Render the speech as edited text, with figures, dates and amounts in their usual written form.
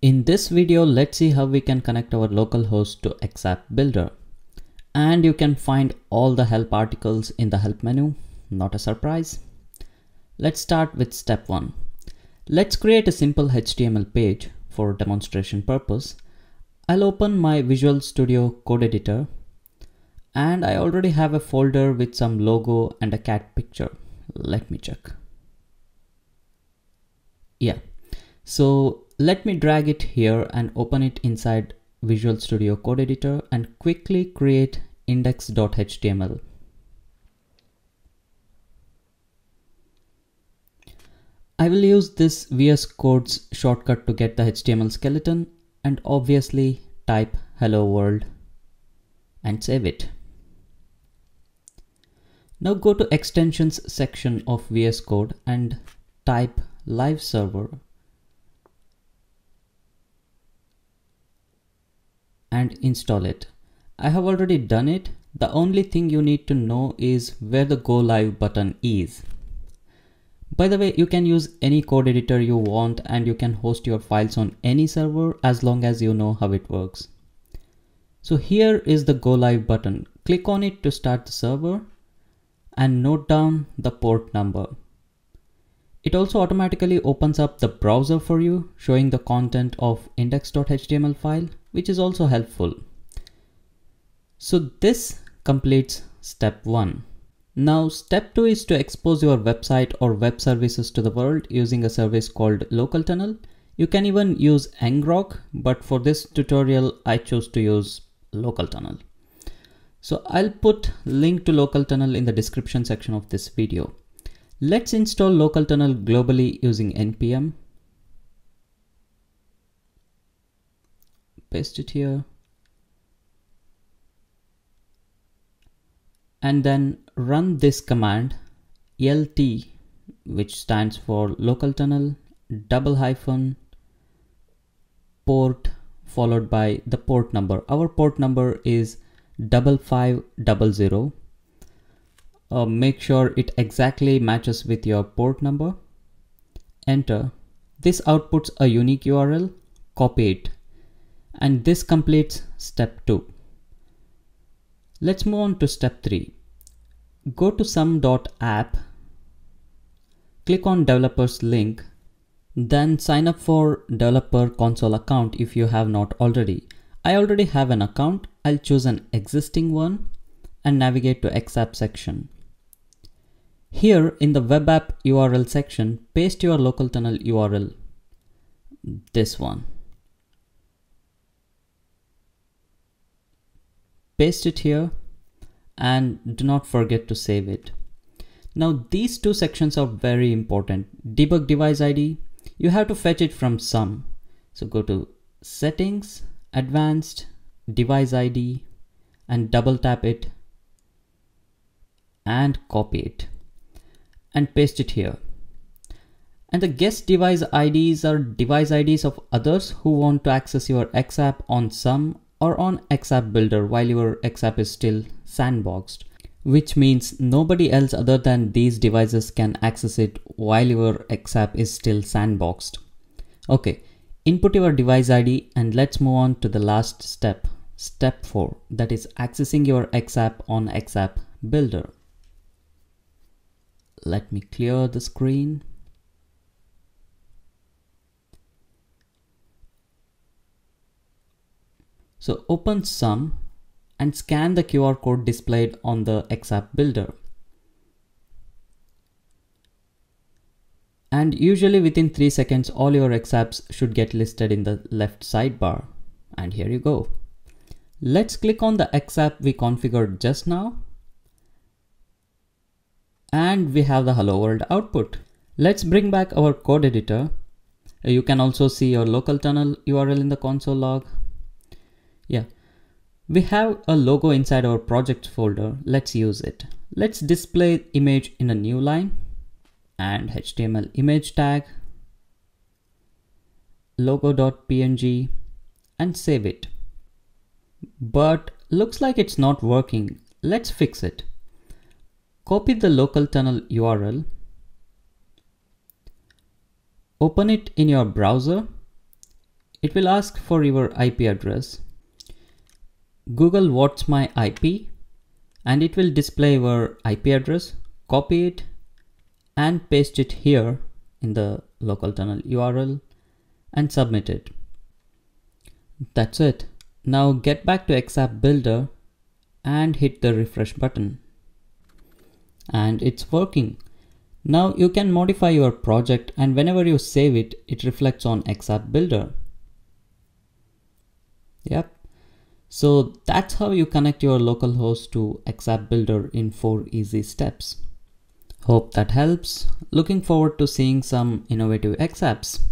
In this video, let's see how we can connect our localhost to xAppBuilder. And you can find all the help articles in the help menu. Not a surprise. Let's start with step 1. Let's create a simple HTML page for demonstration purpose. I'll open my Visual Studio Code editor, and I already have a folder with some logo and a cat picture. Let me check. Yeah. So let me drag it here and open it inside Visual Studio Code editor and quickly create index.html. I will use this VS Code's shortcut to get the HTML skeleton and obviously type hello world and save it. Now go to extensions section of VS Code and type live server. And install it. I have already done it. The only thing you need to know is where the go live button is. By the way, you can use any code editor you want and you can host your files on any server as long as you know how it works. So here is the go live button. Click on it to start the server and note down the port number. It also automatically opens up the browser for you, showing the content of index.html file, which is also helpful. So this completes step 1. Now step 2 is to expose your website or web services to the world using a service called LocalTunnel. You can even use ngrok, but for this tutorial I chose to use LocalTunnel. So I'll put link to LocalTunnel in the description section of this video. Let's install LocalTunnel globally using npm. Paste it here and then run this command lt, which stands for LocalTunnel _ port followed by the port number. Our port number is 5500. Make sure it exactly matches with your port number. Enter. This outputs a unique URL. Copy it. And this completes step 2. Let's move on to step 3. Go to xumm.app, click on developers link, then sign up for developer console account if you have not already. I already have an account. I'll choose an existing one and navigate to xApp section. Here in the web app URL section, paste your LocalTunnel URL, this one. Paste it here and do not forget to save it. Now these two sections are very important. Debug device ID, you have to fetch it from Xumm. So go to settings, advanced, device ID and double tap it and copy it and paste it here. And the guest device IDs are device IDs of others who want to access your xApp on Xumm or on xAppBuilder while your xApp is still sandboxed, which means nobody else other than these devices can access it while your xApp is still sandboxed. Okay, input your device ID and let's move on to the last step, step 4, that is accessing your xApp on xAppBuilder. Let me clear the screen. So open Xumm and scan the QR code displayed on the xAppBuilder. And usually within 3 seconds, all your xApps should get listed in the left sidebar. And here you go. Let's click on the xApp we configured just now. And we have the hello world output. Let's bring back our code editor. You can also see your LocalTunnel URL in the console log. Yeah, we have a logo inside our projects folder. Let's use it. Let's display image in a new line and HTML image tag, logo.png and save it. But looks like it's not working. Let's fix it. Copy the LocalTunnel URL. Open it in your browser. It will ask for your IP address. Google what's my IP, and it will display your IP address. Copy it and paste it here in the LocalTunnel URL and submit it. That's it. Now get back to xAppBuilder and hit the refresh button. And it's working. Now you can modify your project, and whenever you save it, it reflects on xAppBuilder. Yep. So that's how you connect your localhost to xAppBuilder in 4 easy steps. Hope that helps. Looking forward to seeing some innovative xApps.